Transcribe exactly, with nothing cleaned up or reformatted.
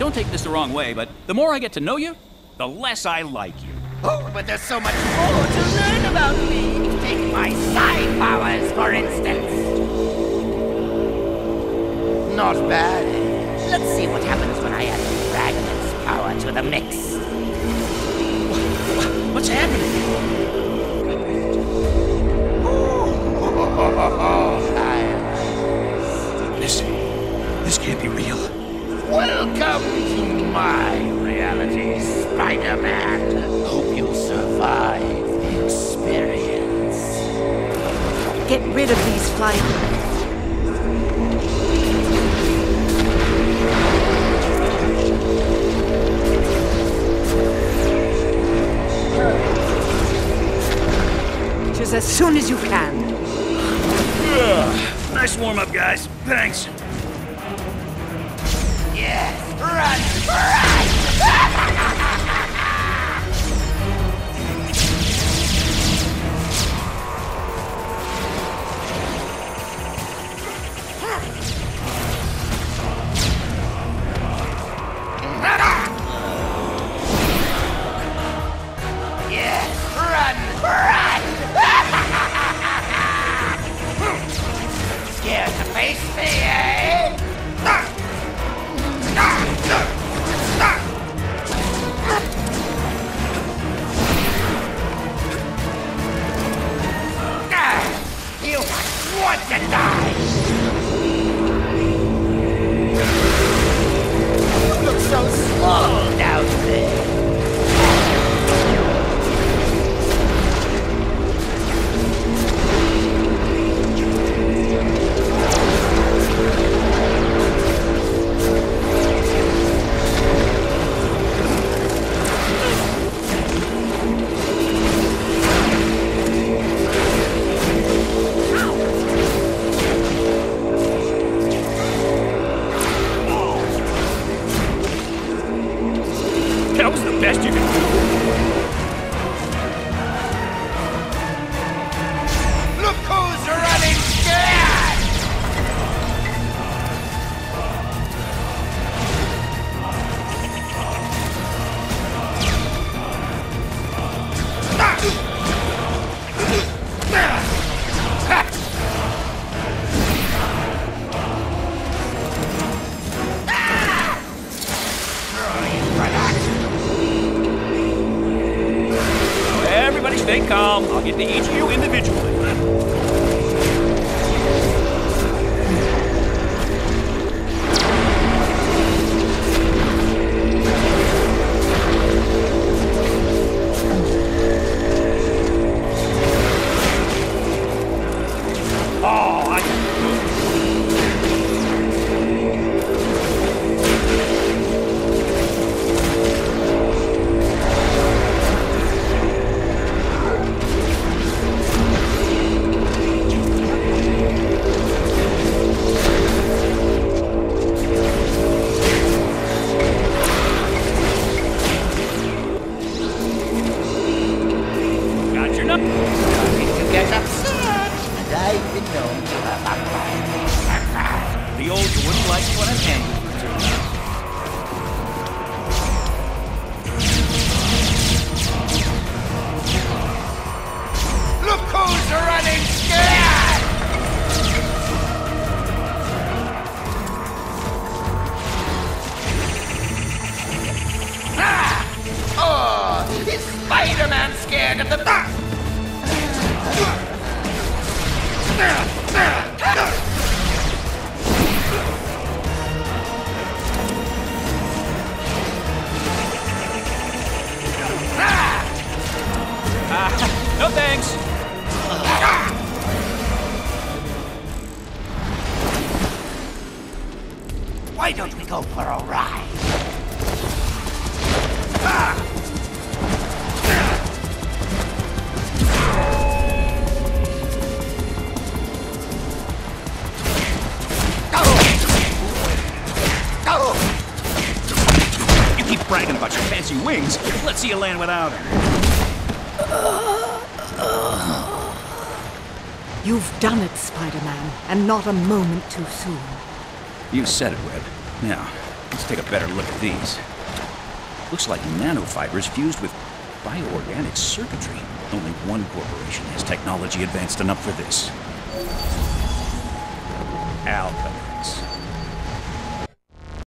Don't take this the wrong way, but the more I get to know you, the less I like you. Oh, but there's so much more to learn about me. Take my psi powers, for instance. Not bad. Let's see what happens when I add Ragnar's power to the mix. What's happening? This... this can't be real. Welcome to my reality, Spider-Man. Hope you survive the experience. Get rid of these flying birds. Just as soon as you can. Ugh. Nice warm-up, guys. Thanks. Yes! Run! Run! Yes! Run! Run! Scared to face me, eh? You want to die! You look so slow down there! I'll get to each of you individually. Why don't we go for a ride? Ah! Oh. You keep bragging about your fancy wings. Let's see you land without her. You've done it, Spider-Man, and not a moment too soon. You said it, Webb. Now, Let's take a better look at these. Looks like nanofibers fused with bioorganic circuitry. Only one corporation has technology advanced enough for this. Alchemax.